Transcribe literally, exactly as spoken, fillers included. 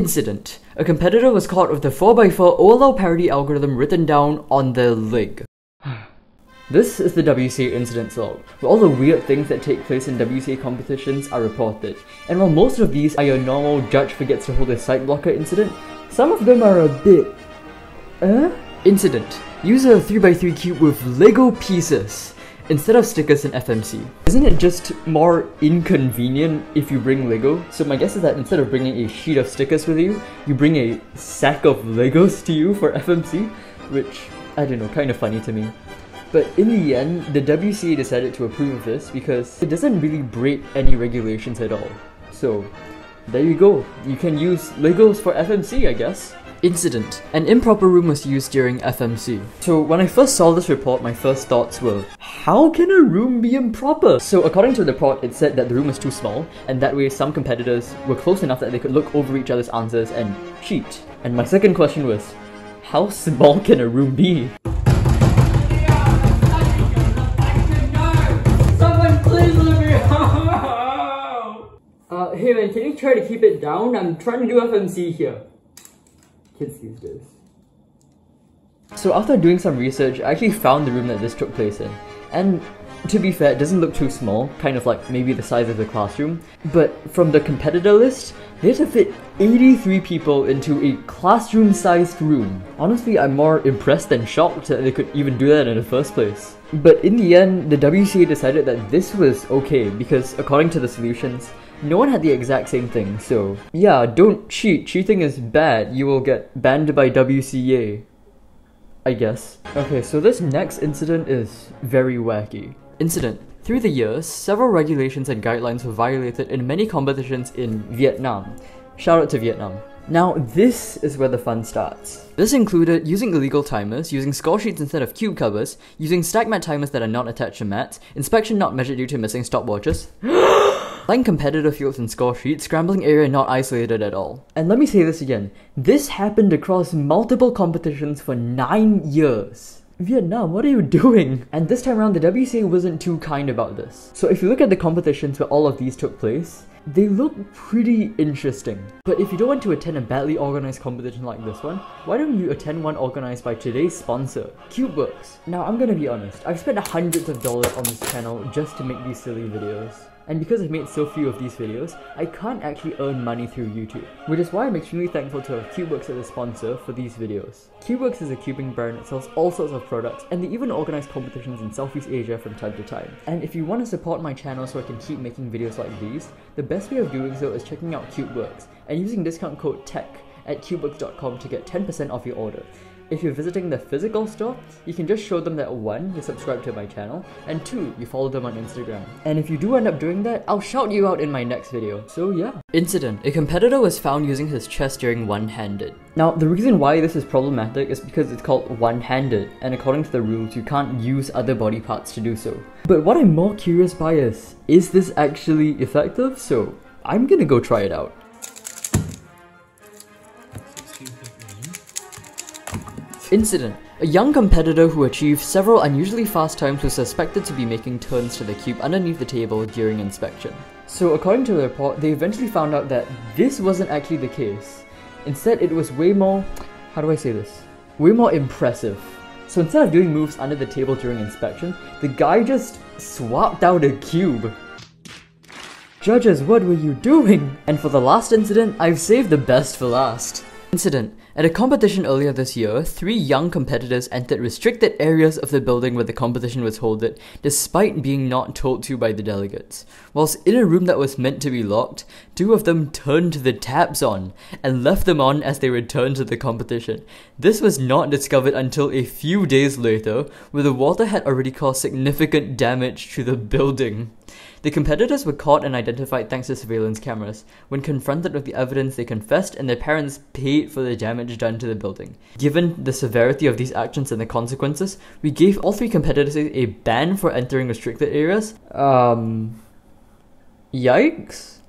Incident. A competitor was caught with the four by four O L L parity algorithm written down on their leg. This is the W C A incidents log, where all the weird things that take place in W C A competitions are reported. And while most of these are your normal judge forgets to hold a sight blocker incident, some of them are a bit... Uh? Incident. Use a three by three cube with LEGO pieces instead of stickers in F M C. Isn't it just more inconvenient if you bring LEGO? So my guess is that instead of bringing a sheet of stickers with you, you bring a sack of LEGOs to you for F M C, which, I don't know, kind of funny to me. But in the end, the W C A decided to approve of this because it doesn't really break any regulations at all. So, there you go. You can use LEGOs for F M C, I guess. Incident. An improper room was used during F M C. So, when I first saw this report, my first thoughts were, how can a room be improper? So, according to the report, it said that the room was too small, and that way some competitors were close enough that they could look over each other's answers and cheat. And my second question was, how small can a room be? Hey man, can you try to keep it down? I'm trying to do F M C here. Kids these days. So after doing some research, I actually found the room that this took place in. And to be fair, it doesn't look too small, kind of like maybe the size of the classroom. But from the competitor list, they had to fit eighty-three people into a classroom-sized room. Honestly, I'm more impressed than shocked that they could even do that in the first place. But in the end, the W C A decided that this was okay because according to the solutions, no one had the exact same thing, so yeah, don't cheat. Cheating is bad. You will get banned by W C A, I guess. Okay, so this next incident is very wacky. Incident. Through the years, several regulations and guidelines were violated in many competitions in Vietnam. Shout out to Vietnam. Now, this is where the fun starts. This included using illegal timers, using score sheets instead of cube covers, using stack mat timers that are not attached to mats, inspection not measured due to missing stopwatches, playing competitor fields and score sheets, scrambling area not isolated at all. And let me say this again, this happened across multiple competitions for nine years. Vietnam, what are you doing? And this time around, the W C A wasn't too kind about this. So if you look at the competitions where all of these took place, they look pretty interesting. But if you don't want to attend a badly organized competition like this one, why don't you attend one organized by today's sponsor, Cubewerkz? Now I'm gonna be honest, I've spent hundreds of dollars on this channel just to make these silly videos. And because I've made so few of these videos, I can't actually earn money through YouTube. Which is why I'm extremely thankful to have Cubewerkz as a sponsor for these videos. Cubewerkz is a cubing brand that sells all sorts of products, and they even organize competitions in Southeast Asia from time to time. And if you want to support my channel so I can keep making videos like these, the best way of doing so is checking out Cubewerkz and using discount code TECH at cubewerkz dot com to get ten percent off your order. If you're visiting the physical store, you can just show them that one, you're subscribed to my channel, and two, you follow them on Instagram. And if you do end up doing that, I'll shout you out in my next video. So yeah. Incident. A competitor was found using his chest during one-handed. Now, the reason why this is problematic is because it's called one-handed, and according to the rules, you can't use other body parts to do so. But what I'm more curious by is, is this actually effective? So, I'm gonna go try it out. Incident. A young competitor who achieved several unusually fast times was suspected to be making turns to the cube underneath the table during inspection. So according to the report, they eventually found out that this wasn't actually the case. Instead, it was way more... how do I say this? Way more impressive. So instead of doing moves under the table during inspection, the guy just swapped out a cube. Judges, what were you doing? And for the last incident, I've saved the best for last. Incident. At a competition earlier this year, three young competitors entered restricted areas of the building where the competition was held, despite being not told to by the delegates. Whilst in a room that was meant to be locked, two of them turned the tabs on, and left them on as they returned to the competition. This was not discovered until a few days later, where the water had already caused significant damage to the building. The competitors were caught and identified thanks to surveillance cameras. When confronted with the evidence, they confessed and their parents paid for the damage done to the building. Given the severity of these actions and the consequences, we gave all three competitors a ban for entering restricted areas. Um... Yikes?